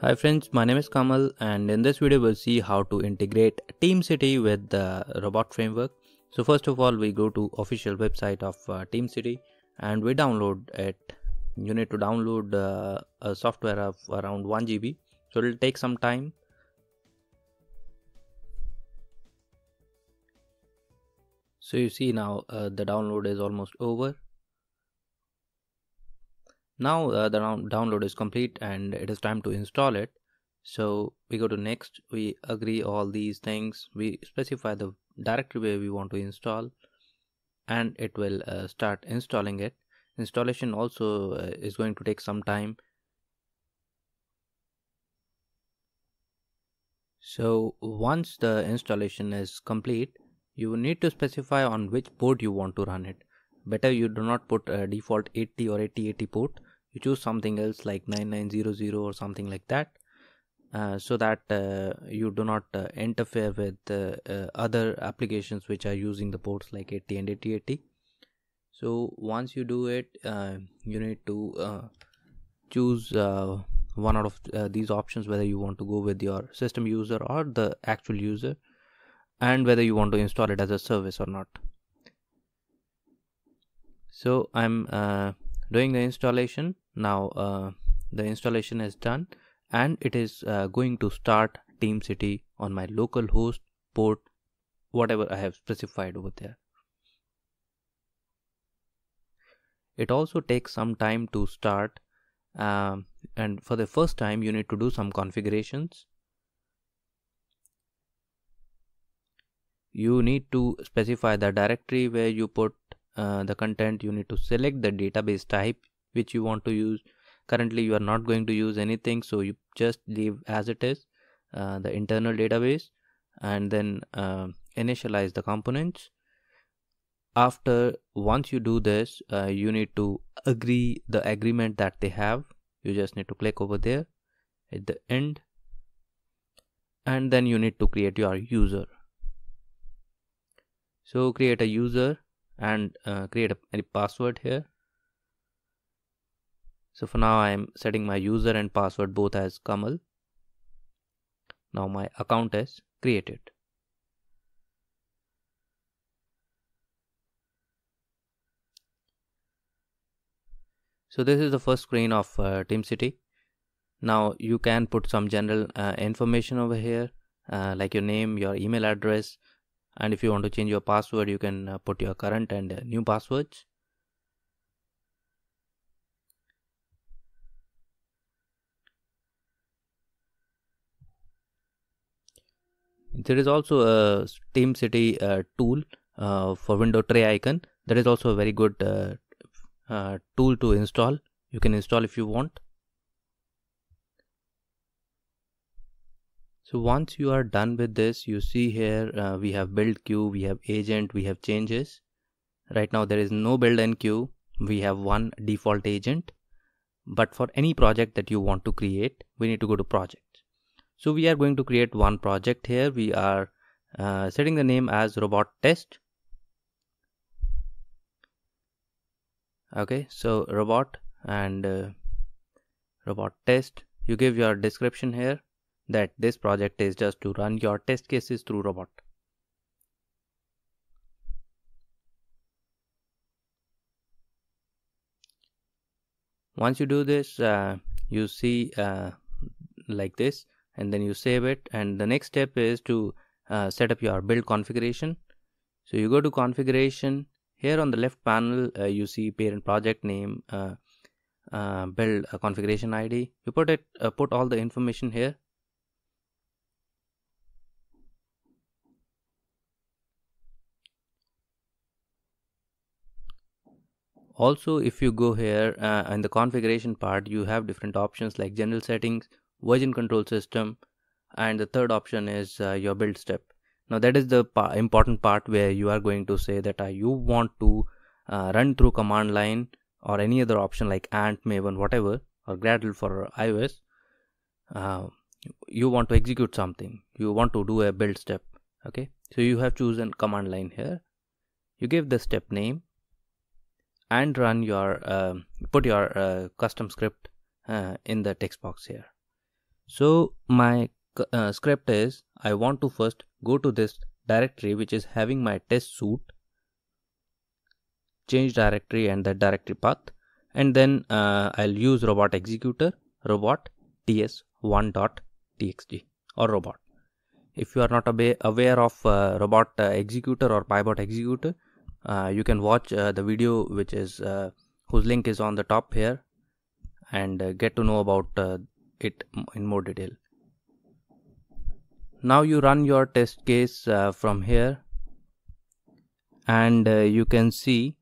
Hi friends, my name is Kamal, and in this video we'll see how to integrate TeamCity with the Robot Framework. So first of all, we go to official website of TeamCity and we download it. You need to download a software of around 1 GB, so it'll take some time. So you see now the download is almost over. Now the download is complete and it is time to install it. So we go to next, we agree all these things, we specify the directory where we want to install, and it will start installing it. Installation also is going to take some time. So once the installation is complete, you need to specify on which port you want to run it. Better you do not put a default 80 or 8080 port. You choose something else like 9900 or something like that, so that you do not interfere with other applications which are using the ports like 80 and 8080. So once you do it, you need to choose one out of these options, whether you want to go with your system user or the actual user, and whether you want to install it as a service or not. So I'm doing the installation now. The installation is done and it is going to start TeamCity on my local host port, whatever I have specified over there. It also takes some time to start, and for the first time you need to do some configurations. You need to specify the directory where you put the content. You need to select the database type which you want to use. Currently you are not going to use anything, so you just leave as it is, the internal database, and then initialize the components. After once you do this, you need to agree the agreement that they have. You just need to click over there at the end, and then you need to create your user. So create a user and create a password here. So for now I am setting my user and password both as Kamal. Now my account is created. So this is the first screen of TeamCity. Now you can put some general information over here, like your name, your email address, and if you want to change your password, you can put your current and new passwords. There is also a TeamCity tool for window tray icon. That is also a very good tool to install. You can install if you want. So once you are done with this, you see here we have build queue, we have agent, we have changes. Right now there is no build in queue. We have one default agent. But for any project that you want to create, we need to go to project. So we are going to create one project here. We are setting the name as robot test. Okay, so robot and robot test. You give your description here, that this project is just to run your test cases through robot. Once you do this, you see like this, and then you save it, and the next step is to set up your build configuration. So you go to configuration. Here on the left panel you see parent project name, build configuration ID. You put it put all the information here. Also, if you go here in the configuration part, you have different options like general settings, version control system, and the third option is your build step. Now that is the important part where you are going to say that you want to run through command line or any other option like Ant, Maven, whatever, or Gradle for iOS. You want to execute something, you want to do a build step. Okay, so you have chosen command line here. You give the step name and run your put your custom script in the text box here. So my script is, I want to first go to this directory which is having my test suite, change directory and the directory path, and then I'll use robot executor robot ts1.txt or robot. If you are not aware of robot executor or pybot executor, you can watch the video which is whose link is on the top here, and get to know about it in more detail. Now you run your test case from here, and you can see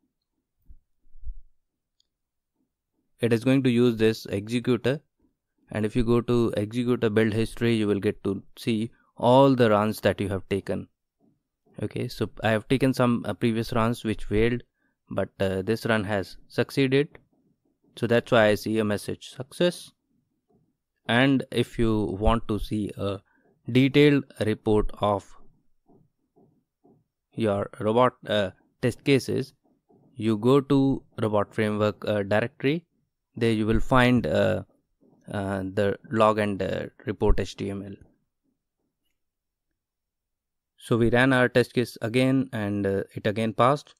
it is going to use this executor. And if you go to executor build history, you will get to see all the runs that you have taken. Okay, so I have taken some previous runs which failed, but this run has succeeded, so that's why I see a message success. And if you want to see a detailed report of your robot test cases, you go to Robot Framework directory. There you will find the log and report HTML. So we ran our test case again, and it again passed.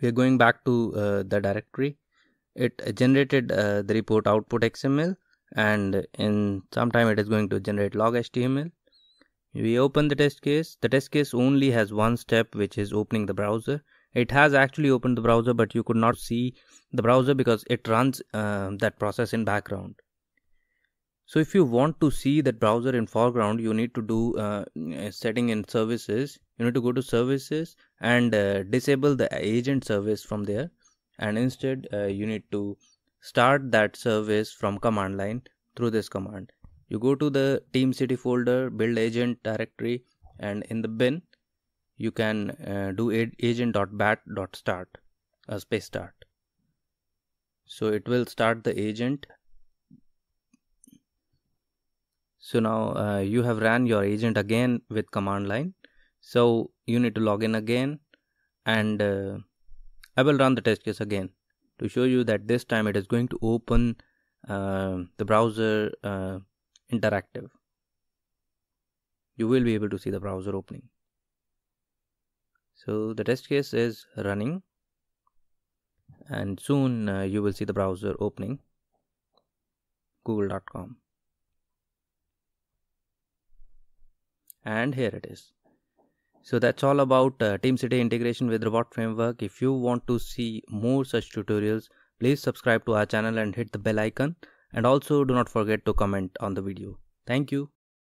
We are going back to the directory. It generated the report output XML, and in some time it is going to generate log HTML. We open the test case. The test case only has one step, which is opening the browser. It has actually opened the browser, but you could not see the browser because it runs that process in background. So if you want to see that browser in foreground, you need to do a setting in services. You need to go to services and disable the agent service from there, and instead you need to start that service from command line through this command. You go to the TeamCity folder, build agent directory, and in the bin you can do agent.bat.start space start. So it will start the agent. So now you have ran your agent again with command line. So you need to log in again, and I will run the test case again to show you that this time it is going to open the browser interactive. You will be able to see the browser opening. So the test case is running, and soon you will see the browser opening google.com. And here it is. So that's all about TeamCity integration with Robot Framework. If you want to see more such tutorials, please subscribe to our channel and hit the bell icon. And also do not forget to comment on the video. Thank you.